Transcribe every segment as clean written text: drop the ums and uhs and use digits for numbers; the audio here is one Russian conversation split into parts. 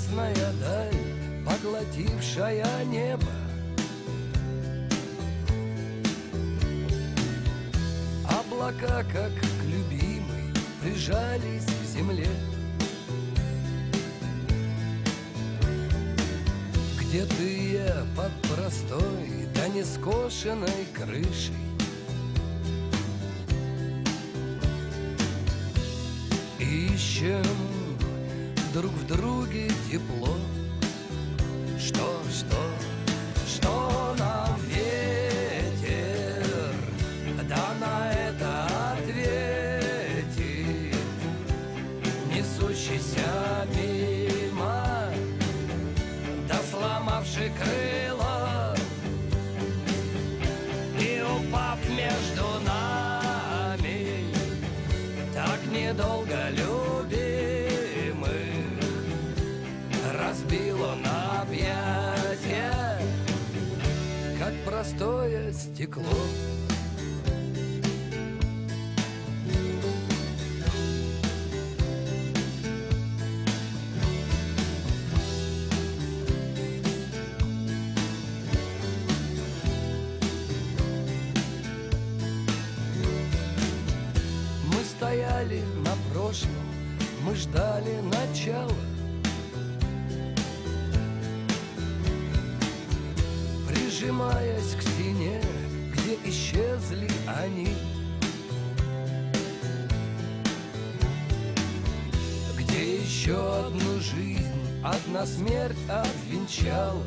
ясная даль, поглотившая небо. Облака, как к любимой, прижались к земле. Где ты, я под простой, да не скошенной крышей? Ищем друг в друге тепло. Что нам ветер, да на это ответит, несущийся мимо, да сломавший крыло и упав между нами, так недолго любимых разбило на объятия, как простое стекло. Мы стояли на прошлом, мы ждали начала. Прижимаясь к стене, где исчезли они, где еще одну жизнь одна смерть обвенчала.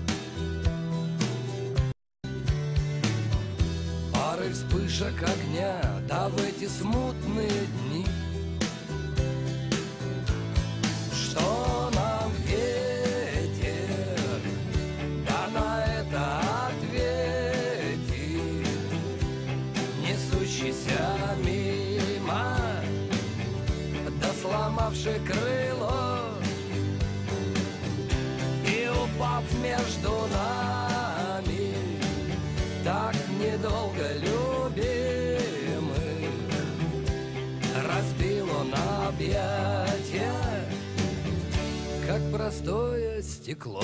Пары вспышек огня, да в эти смутные дни. Что нам ветер, да на это мимо, да сломавший крыло и упав между нами, так недолго любимый разбило на объятия, как простое стекло.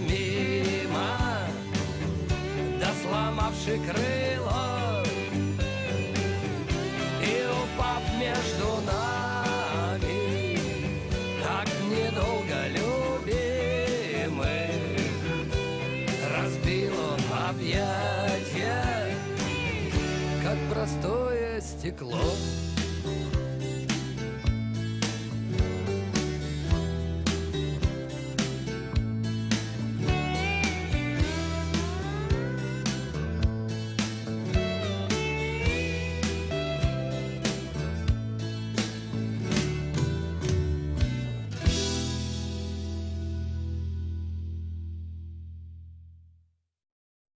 Мимо, да сломавший крыло и упав между нами, так недолго любимых разбило объятия, как простое стекло.